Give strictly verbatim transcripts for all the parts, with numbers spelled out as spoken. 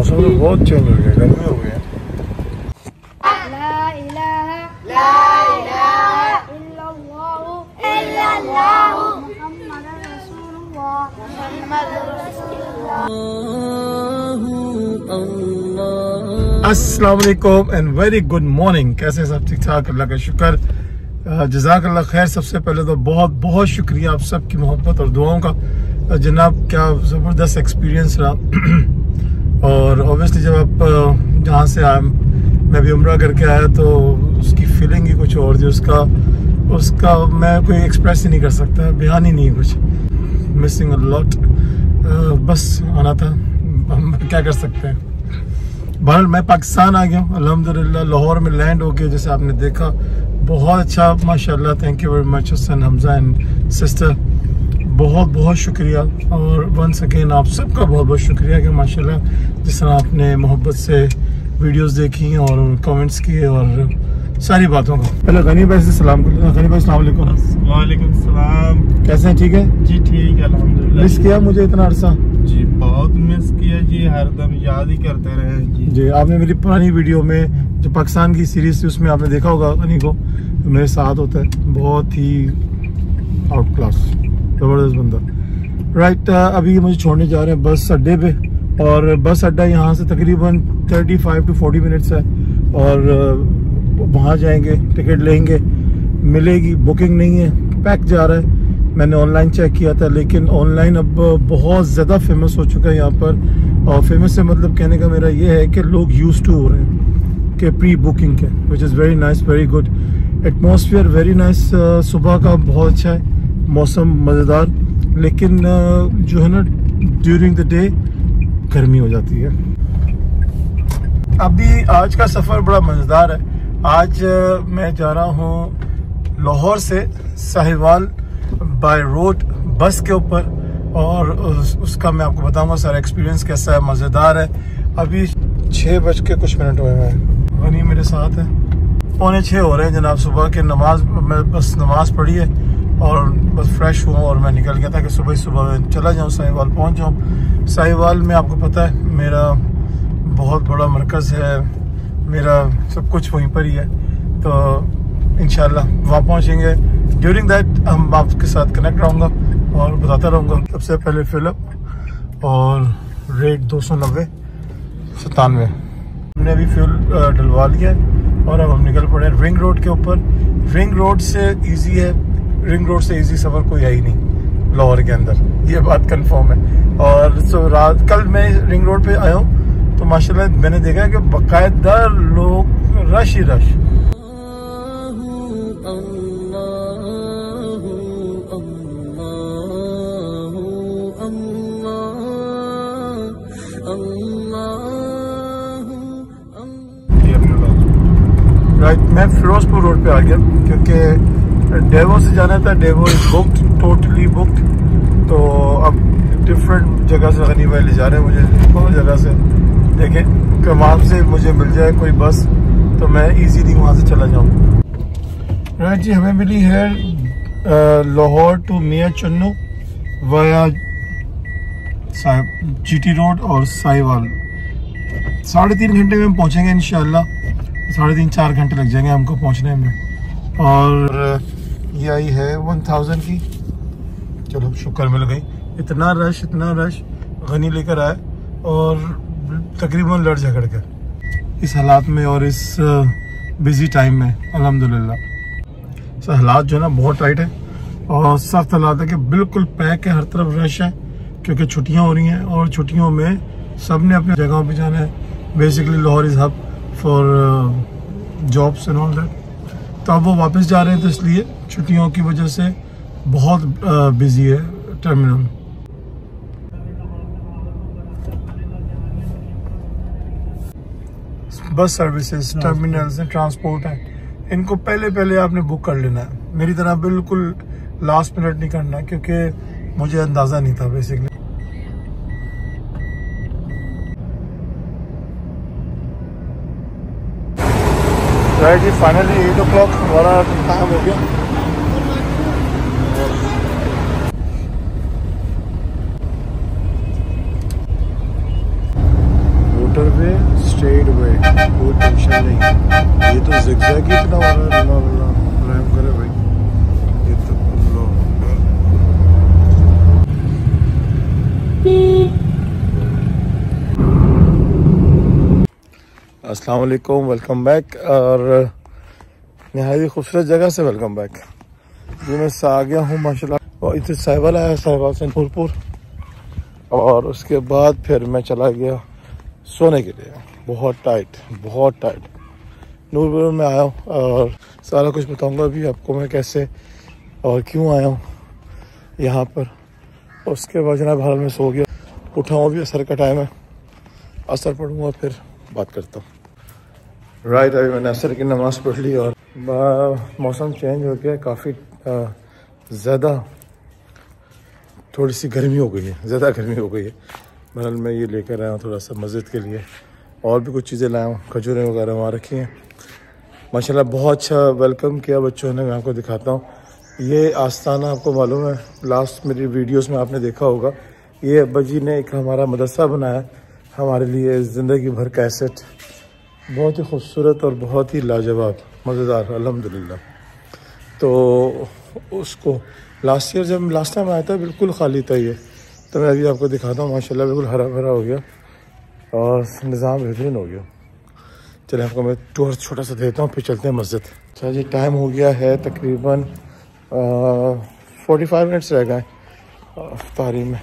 मौसम तो बहुत चेंज हो गया, गर्मी हो गया। अस्सलामुअलैकुम एंड वेरी गुड मॉर्निंग। कैसे सब ठीक ठाक? अल्लाह का शुक्र, जज़ाकल्लाह खैर। सबसे पहले तो बहुत बहुत शुक्रिया आप सबकी मोहब्बत और दुआओं का। जनाब क्या ज़बरदस्त एक्सपीरियंस रहा। और ऑब्वियसली जब आप जहाँ से आए, मैं भी उम्रा करके आया, तो उसकी फीलिंग ही कुछ और थी। उसका उसका मैं कोई एक्सप्रेस ही नहीं कर सकता, बयान ही नहीं कुछ। मिसिंग अ लॉट, बस आना था, हम क्या कर सकते हैं। बहरहाल मैं पाकिस्तान आ गया हूँ अल्हम्दुलिल्लाह। लाहौर में लैंड हो गया, जैसे आपने देखा, बहुत अच्छा माशाल्लाह। Thank you very much Hasan, Hamza and sister, बहुत बहुत शुक्रिया। और वंस अगेन आप सबका बहुत बहुत शुक्रिया कि माशाल्लाह जिस तरह आपने मोहब्बत से वीडियोस देखी और कमेंट्स किए और सारी बातों का। पहले गनी भाई से सलाम करो। गनी भाई सलाम अलैकुम। वालेकुम सलाम, कैसे हैं? ठीक है जी, ठीक है अल्हम्दुलिल्लाह। मिस किया मुझे इतना अरसा जी? बहुत मिस किया जी, हरदम याद ही करते रहे जी। जी आपने मेरी पुरानी वीडियो में जो पाकिस्तान की सीरीज थी उसमें आपने देखा होगा गनी को मेरे साथ होता है, बहुत ही आउट क्लास ज़बरदस्त बंदा। राइट, अभी मुझे छोड़ने जा रहे हैं बस अड्डे पे, और बस अड्डा यहाँ से तकरीबन thirty five to forty minutes है। और वहाँ जाएंगे, टिकट लेंगे, मिलेगी, बुकिंग नहीं है, पैक जा रहा है। मैंने ऑनलाइन चेक किया था, लेकिन ऑनलाइन अब बहुत ज़्यादा फेमस हो चुका है यहाँ पर। और फेमस से मतलब कहने का मेरा ये है कि लोग यूज्ड टू हो रहे हैं कि प्री बुकिंग के, which is very nice, very good atmosphere, very nice. सुबह का बहुत अच्छा है, मौसम मज़ेदार, लेकिन uh, जो है ना ड्यूरिंग द डे गर्मी हो जाती है। अभी आज का सफ़र बड़ा मज़ेदार है। आज uh, मैं जा रहा हूँ लाहौर से साहिवाल बाय रोड बस के ऊपर, और उस, उसका मैं आपको बताऊंगा सारा एक्सपीरियंस कैसा है, मज़ेदार है। अभी छः बज के कुछ मिनट हुए हैं, गनी मेरे साथ है। पौने छः हो रहे हैं जनाब। सुबह के नमाज मैं बस नमाज पढ़ी है और बस फ्रेश हुआ और मैं निकल गया था कि सुबह सुबह चला जाऊं, साहिवाल पहुंच जाऊं। साहिवाल में आपको पता है मेरा बहुत बड़ा मरकज़ है, मेरा सब कुछ वहीं पर ही है। तो इंशाल्लाह वहाँ पहुँचेंगे, ड्यूरिंग दैट हम आपके साथ कनेक्ट रहूँगा और बताता रहूँगा। सबसे पहले फिलअप और रेट दो सौ नब्बे सतानवे। हमने अभी फ्यूल डलवा लिया है और अब हम निकल पड़े रिंग रोड के ऊपर। रिंग रोड से इजी है, रिंग रोड से इजी सफ़र कोई है ही नहीं लाहौर के अंदर, ये बात कंफर्म है। और सो रात कल मैं रिंग रोड पे आया हूँ तो माशाल्लाह मैंने देखा कि बाकायदा लोग रश ही रश। राइट, मैं फिरोजपुर रोड पे आ गया क्योंकि डेवो से जाना था। Daewoo is booked, totally booked. तो अब डिफरेंट जगह से गनी भाई ले जा रहे हैं मुझे, दोनों जगह से देखें कि वहाँ से मुझे मिल जाए कोई बस तो मैं इजीली वहाँ से चला जाऊँ। राइट जी, हमें मिली है लाहौर टू मियां चन्नू वाया साहिब जी टी रोड और साहिवाल। साढ़े तीन घंटे में हम पहुँचेंगे इंशाल्लाह, साढ़े तीन चार घंटे लग जाएंगे हमको पहुंचने में। और ये आई है वन थाउजेंड की, चलो शुक्र मिल गई। इतना रश इतना रश गनी लेकर आए और तकरीबन लड़ झगड़ कर इस हालात में और इस बिज़ी टाइम में अल्हम्दुलिल्लाह। हालात जो है ना बहुत टाइट है और सख्त हालात है कि बिल्कुल पैक है, हर तरफ रश है क्योंकि छुट्टियाँ हो रही हैं और छुट्टियों में सब ने अपनी जगहों पर जाना है। Basically Lahore is hub for jobs and all that. तो अब वो वापस जा रहे हैं, तो इसलिए छुट्टियों की वजह से बहुत बिजी uh, है terminal. Bus services, terminals and transport है, इनको पहले पहले आपने बुक कर लेना है। मेरी तरह बिल्कुल लास्ट मिनट नहीं करना क्योंकि मुझे अंदाज़ा नहीं था बेसिकली। राइट जी, फाइनली एट ओ क्लॉक हमारा टाइम हो गया। ब्यूटिफुल अच्छा नहीं, ये तो ज़िगज़ैग ही इतना हो रहा है। अल्लाह अल्लाह रहम करे भाई। अस्सलाम वालेकुम, वेलकम बैक। और नहायत ही खूबसूरत जगह से वेलकम बैक। ये मैं आ गया हूँ माशाल्लाह, और इधर साहिवाल आया, साहिवाल से नूरपुर, और उसके बाद फिर मैं चला गया सोने के लिए। बहुत टाइट बहुत टाइट नूरपुर में आया हूँ, और सारा कुछ बताऊँगा अभी आपको मैं कैसे और क्यों आया हूँ यहाँ पर। उसके बाद जनाब हाल में सो गया, उठाऊँ अभी असर का टाइम है, असर पढ़ूँगा फिर बात करता हूँ। राइट, अभी मैंने असर की नमाज़ पढ़ ली, और मौसम चेंज हो गया, काफ़ी ज़्यादा थोड़ी सी गर्मी हो गई है, ज़्यादा गर्मी हो गई है। बहरहाल मैं ये लेकर आया हूँ थोड़ा सा मस्जिद के लिए, और भी कुछ चीज़ें लाया हूँ, खजूरें वगैरह वहाँ रखी हैं। माशाल्लाह बहुत अच्छा वेलकम किया बच्चों ने। मैं आपको दिखाता हूँ, ये आस्ताना आपको मालूम है, लास्ट मेरी वीडियोज़ में आपने देखा होगा, ये अब्बा जी ने एक हमारा मदरसा बनाया हमारे लिए ज़िंदगी भर कैसेट। बहुत ही खूबसूरत और बहुत ही लाजवाब मज़ेदार अल्हम्दुलिल्लाह। तो उसको लास्ट ईयर जब लास्ट टाइम आया था बिल्कुल ख़ाली था ये, तो मैं अभी आपको दिखाता हूँ। माशाल्लाह बिल्कुल हरा भरा हो गया और निज़ाम बेहतरीन हो गया। चलिए आपको मैं टूर छोटा सा देता हूँ, फिर चलते हैं मस्जिद। अच्छा जी, टाइम हो गया है तकरीबन फोर्टी फाइव मिनट्स रह गए इफ्तारी में,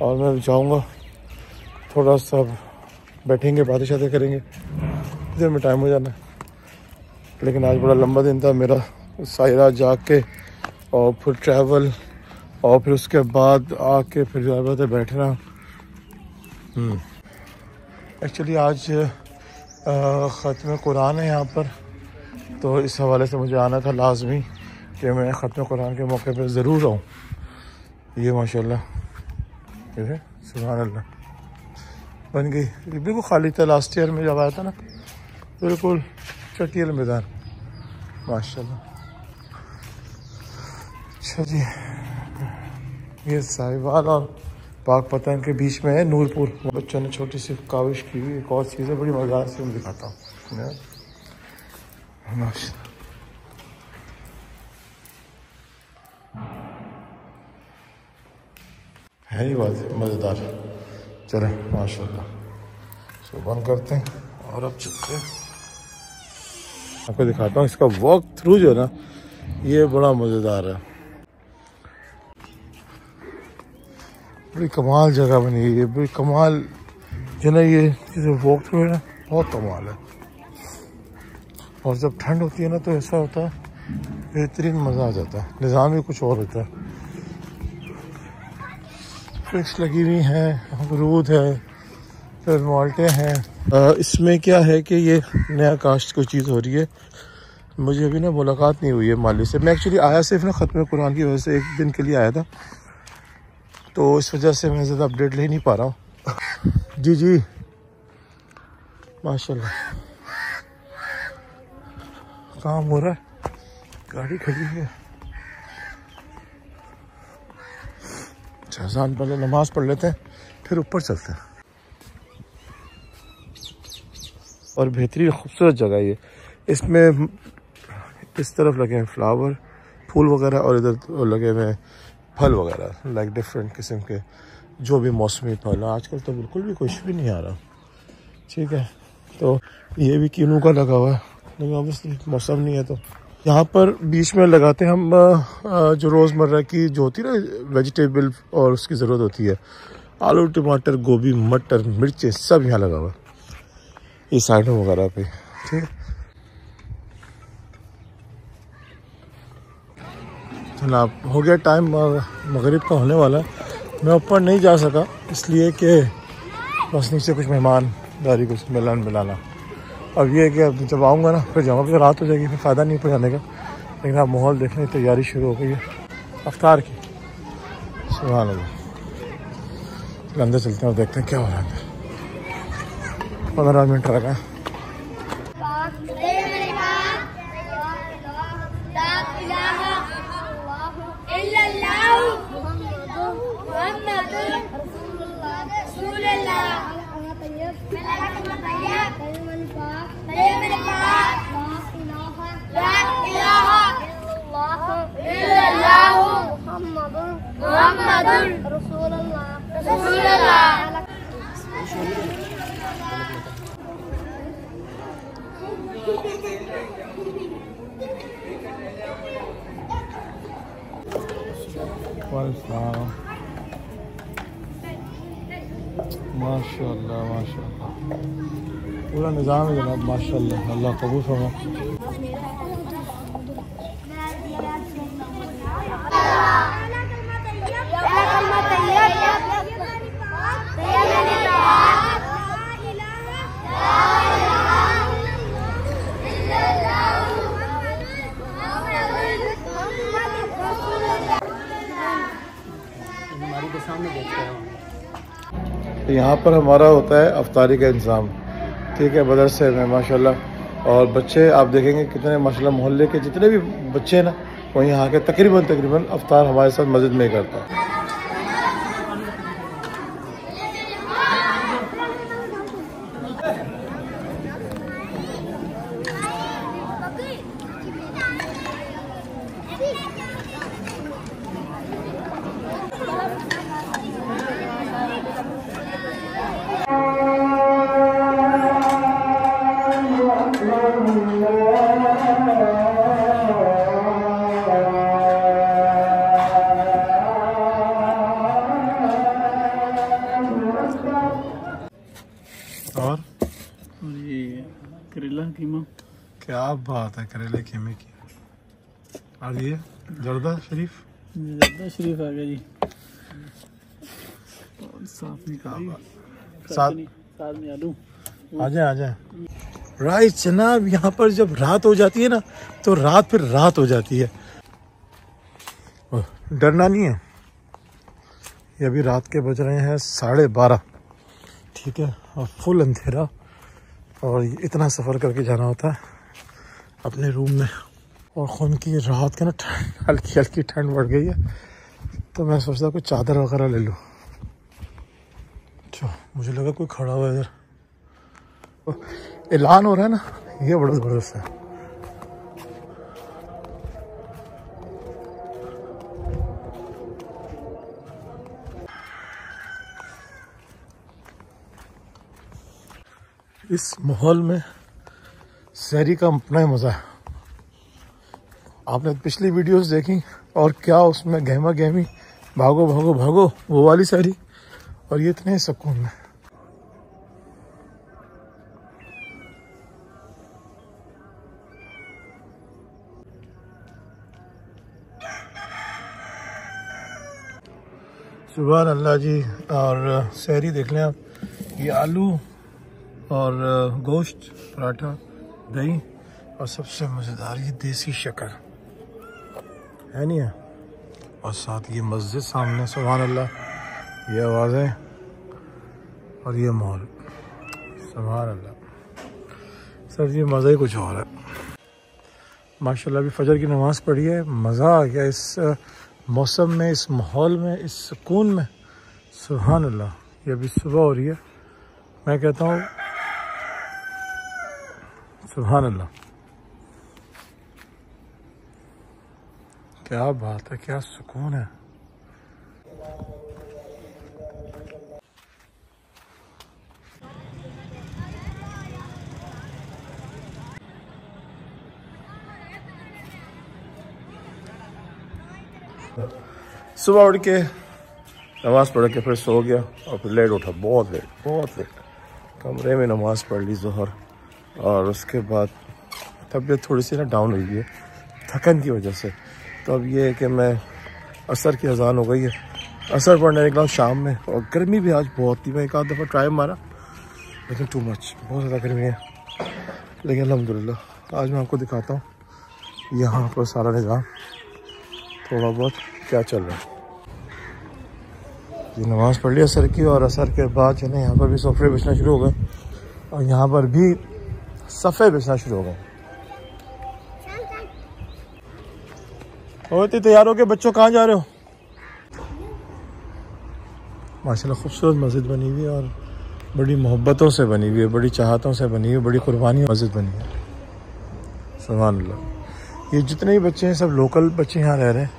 और मैं जाऊँगा थोड़ा सा बैठेंगे, बातें शातें करेंगे, इधर में टाइम हो जाना। लेकिन आज बड़ा लंबा दिन था मेरा, सायरा जाग के और फिर ट्रैवल, और फिर उसके बाद आके फिर जो बात है बैठना। एक्चुअली आज ख़त्म कुरान है यहाँ पर, तो इस हवाले से मुझे आना था लाजमी कि मैं ख़त्म कुरान के मौके पर ज़रूर आऊँ। ये माशाल्लाह सुभान अल्लाह बन गई, बिल्कुल खाली था लास्ट ईयर में जब आया था ना, बिल्कुल चटियल मैदान माशाल्लाह। अच्छा जी, ये साहिवाल और पाक पतन के बीच में है नूरपुर। बच्चों ने छोटी सी काविश की हुई एक और चीज़ है, बड़ी मज़ा से मैं दिखाता हूँ माशाल्लाह। है ही बात मज़ेदार। चलें माशाल्लाह, सो बंद करते हैं और अब चलते हैं। आपको दिखाता हूँ इसका वॉक थ्रू जो है ना, ये बड़ा मज़ेदार है, बड़ी कमाल जगह बनी है, बड़ी कमाल जो ना ये जैसे वॉक थ्रू है ना, बहुत कमाल है। और जब ठंड होती है ना तो ऐसा होता है बेहतरीन मज़ा आ जाता है, निज़ाम ही कुछ और होता है। फ्रिक्स लगी हुई हैं, अमरूद है, फिर माल्टे हैं। इसमें क्या है कि ये नया काश्त कोई चीज़ हो रही है, मुझे अभी ना मुलाकात नहीं हुई है माली से। मैं एक्चुअली आया सिर्फ ना ख़त्म कुरान की वजह से, एक दिन के लिए आया था, तो इस वजह से मैं ज़्यादा अपडेट ले नहीं पा रहा हूँ। जी जी माशाल्लाह काम हो रहा है, गाड़ी खड़ी है। अज़ान पहले नमाज़ पढ़ लेते हैं फिर ऊपर चलते हैं। और बेहतरीन खूबसूरत जगह ये, इसमें इस तरफ लगे हैं फ्लावर फूल वगैरह, और इधर लगे हुए हैं फल वगैरह, लाइक डिफरेंट किस्म के जो भी मौसमी फल। आजकल तो बिल्कुल भी कुछ भी नहीं आ रहा, ठीक है। तो ये भी कीनू का लगा हुआ है, लेकिन ऑब्वियसली मौसम नहीं है। तो यहाँ पर बीच में लगाते हैं हम जो रोज़मर्रा की जो होती है ना वेजिटेबल, और उसकी ज़रूरत होती है, आलू टमाटर गोभी मटर मिर्चें सब यहाँ लगा हुआ ये साइडों वगैरह पे, ठीक है। जनाब हो गया टाइम मगरिब का, होने वाला। मैं ऊपर नहीं जा सका इसलिए कि बस नीचे कुछ मेहमानदारी कुछ मिलान मिलाना। अब ये है कि अब जब आऊँगा ना फिर जाऊँगा, फिर रात हो जाएगी, फिर फ़ायदा नहीं पहुँचाने का। लेकिन अब माहौल देखने की तैयारी शुरू हो गई है इफ्तार की। सुभान अल्लाह, अंदर चलते हैं और देखते हैं क्या हो रहा है। पंद्रह मिनट रह गए। Bye. माशाल्लाह माशाल्लाह पूरा निज़ाम है जनाब माशाल्लाह अल्लाह कबूल फरमाए। तो यहाँ पर हमारा होता है अफ्तारी का इंतज़ाम, ठीक है, मदरसे में माशाल्लाह। और बच्चे आप देखेंगे कितने माशाल्लाह मोहल्ले के जितने भी बच्चे हैं ना वो यहाँ आके तकरीबन तकरीबन अफ्तार हमारे साथ मस्जिद में ही करता है। और और ये करेला कीमा, क्या बात है, करेले कीमे की। और ये जर्दा शरीफ, जर्दा शरीफ आ गया जी। और साथ में साथ साथ में आलू। आ जाए आ जाए राइट जनाब। यहाँ पर जब रात हो जाती है ना तो रात फिर रात हो जाती है। डरना नहीं है। ये अभी रात के बज रहे हैं साढ़े बारह, ठीक है, और फुल अंधेरा, और इतना सफ़र करके जाना होता है अपने रूम में। और ख़ुद की रात के ना हल्की हल्की ठंड बढ़ गई है तो मैं सोचता कोई चादर वगैरह ले लूँ। अच्छा, मुझे लगा कोई खड़ा हुआ है इधर, ऐलान हो रहा है ना, ये बड़ा ज़बरदस्त है। इस माहौल में सैरी का अपना ही मज़ा है। आपने पिछली वीडियोस देखी और क्या उसमें गहमा गहमी, भागो भागो भागो, वो वाली सैरी, और ये इतने सुकून में। सुभान अल्लाह जी। और सैरी देख लें आप, ये आलू और गोश्त, पराठा, दही, और सबसे मज़ेदार ये देसी शक्कर है नहीं है, और साथ ये मस्जिद सामने, सुभान अल्लाह, ये आवाज़ें और ये माहौल, सुभान अल्लाह सर, ये मज़ा ही कुछ और है माशाल्लाह। अभी फजर की नमाज़ पढ़ी है, मज़ा आ गया इस मौसम में, इस माहौल में, इस सुकून में, सुभान अल्लाह। ये अभी सुबह हो रही है, मैं कहता हूँ सुभान अल्लाह, क्या बात है, क्या सुकून है। सुबह उठ के नमाज पढ़ के फिर सो गया और फिर लेट उठा, बहुत लेट बहुत लेट कमरे में नमाज पढ़ ली ज़ोहर, और उसके बाद तबीयत थोड़ी सी ना डाउन हुई है थकन की वजह से। तो अब ये है कि मैं असर की अजान हो गई है, असर पढ़ने निकला हूँ शाम में, और गर्मी भी आज बहुत थी। मैं एक आध दफ़ा ट्राई मारा लेकिन टू मच, बहुत ज़्यादा गर्मी है, लेकिन अल्हम्दुलिल्लाह। आज मैं आपको दिखाता हूँ यहाँ पर सारा निज़ाम थोड़ा बहुत क्या चल रहा है। ये नमाज़ पढ़ ली असर की, और असर के बाद जो है यहाँ पर भी सोफे बिछना शुरू हो गए, और यहाँ पर भी सफ़े बिछना शुरू हो गए। और इतने तैयार हो के बच्चों कहाँ जा रहे हो? माशाल्लाह खूबसूरत मस्जिद बनी हुई है, और बड़ी मोहब्बतों से बनी हुई है, बड़ी चाहतों से बनी हुई है, बड़ी कुर्बानी मस्जिद बनी है, सुभान अल्लाह। ये जितने भी बच्चे हैं सब लोकल बच्चे यहाँ रह रहे हैं,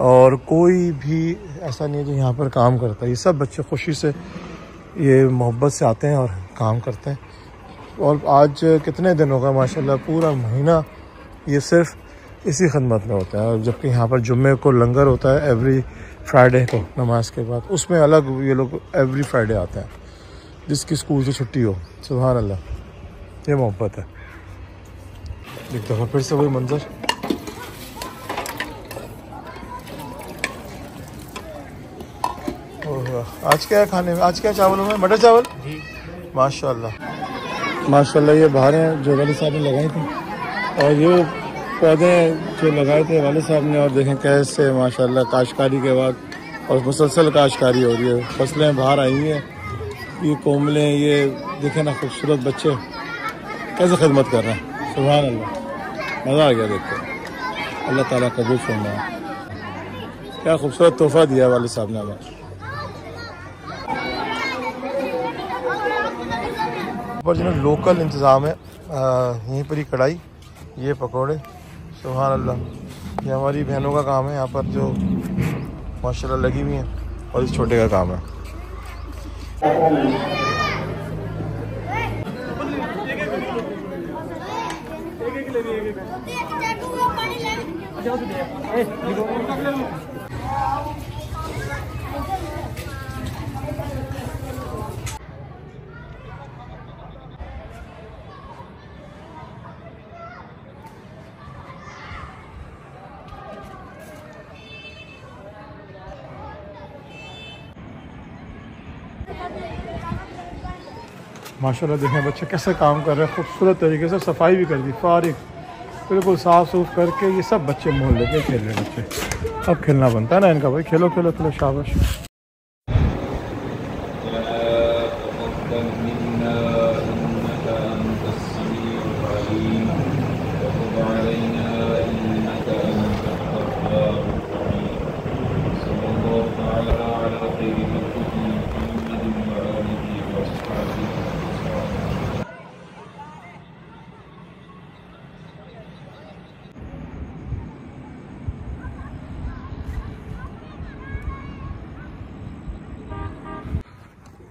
और कोई भी ऐसा नहीं है जो यहाँ पर काम करता है, ये सब बच्चे खुशी से, ये मोहब्बत से आते हैं और काम करते हैं। और आज कितने दिन हो गए माशाल्लाह, पूरा महीना ये सिर्फ इसी खदमत में होता है, जबकि यहाँ पर जुम्मे को लंगर होता है एवरी फ्राइडे को नमाज के बाद, उसमें अलग ये लोग एवरी फ्राइडे आते हैं जिसकी स्कूल से छुट्टी हो। सुभान अल्लाह, ये मोहब्बत है। एक दफ़ा फिर से वही मंज़र, आज क्या है खाने में, आज क्या चावलों में, मटर चावल जी, माशाल्लाह माशाल्लाह। ये बहारें जो वाले साहब ने लगाई थी और ये पौधे जो लगाए थे वाले साहब ने, और देखें कैसे माशाल्लाह काश्तकारी के बाद और मुसलसल काश्तकारी हो रही है, फसलें बाहर आई हैं। ये कोमलें, ये देखें ना, खूबसूरत बच्चे कैसे खिदमत कर रहे हैं, सुभान अल्लाह, मज़ा आ गया देख कर। अल्लाह ताला कबूल फरमाए, क्या खूबसूरत तोहफ़ा दिया वाले साहब ने हमें। पर जो लोकल इंतज़ाम है, यहीं पर ही कढ़ाई, ये पकोड़े, सुभान अल्लाह। ये हमारी बहनों का काम है यहाँ पर जो माशाल्लाह लगी हुई हैं, और इस छोटे का काम है। माशाल्लाह देखें बच्चे कैसे काम कर रहे हैं, खूबसूरत तरीके से, सफाई भी कर दी फारिग, बिल्कुल साफ सूफ करके। ये सब बच्चे मोहल्ले के खेल रहे बच्चे, अब खेलना बनता है ना इनका, भाई खेलो खेलो खेलो, शाबाश।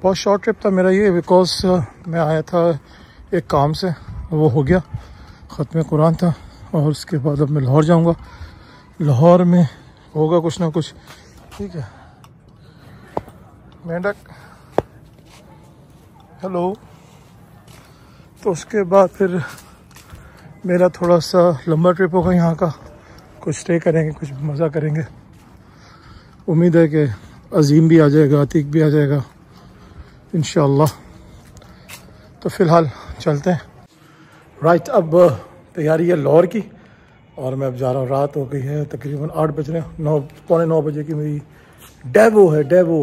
बहुत शॉर्ट ट्रिप था मेरा ये, बिकॉज मैं आया था एक काम से, वो हो गया, ख़त्म कुरान था, और उसके बाद अब मैं लाहौर जाऊंगा। लाहौर में होगा कुछ ना कुछ, ठीक है। मेंढक, हेलो। तो उसके बाद फिर मेरा थोड़ा सा लंबा ट्रिप होगा यहाँ का, कुछ स्टे करेंगे, कुछ मज़ा करेंगे। उम्मीद है कि अजीम भी आ जाएगा, अतीक भी आ जाएगा इंशाअल्लाह। तो फ़िलहाल चलते हैं। राइट, अब तैयारी है लाहौर की, और मैं अब जा रहा हूँ। रात हो गई है, तकरीबन आठ बज रहे हैं, नौ पौने नौ बजे की मेरी डेवो है, डेवो,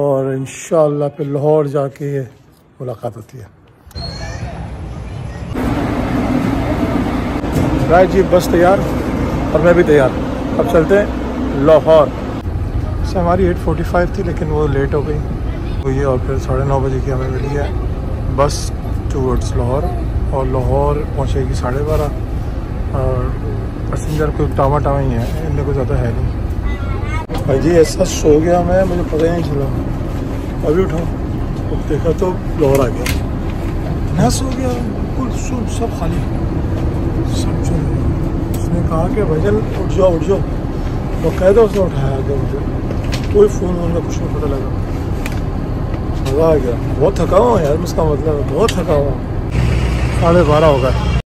और इंशाअल्लाह फिर लाहौर जाके मुलाकात होती है। राइट जी, बस तैयार और मैं भी तैयार, अब चलते हैं लाहौर। से हमारी एट फोर्टी फाइव थी लेकिन वो लेट हो गई हुई है, और फिर साढ़े नौ बजे की हमें मिली है बस टूवर्ड्स लाहौर, और लाहौर पहुंचेगी साढ़े बारह। और पैसेंजर कोई टावा टावा ही है, इनमें कोई ज़्यादा है नहीं। भाई जी ऐसा सो गया मैं, मुझे पता ही नहीं चला, अभी उठा तो देखा तो लाहौर आ गया, मैं सो गया बिल्कुल, सब सब खाली सब चल। उसने कहा कि भजन उठ जाओ उठ जाओ, बाकायदा उसने उठाया गया मुझे, कोई फ़ोन वोन का कुछ नहीं पता लगा, मज़ा आ गया। बहुत थका हुआ यार, उसका मतलब बहुत थका हुआ। साढ़े बारह होगा।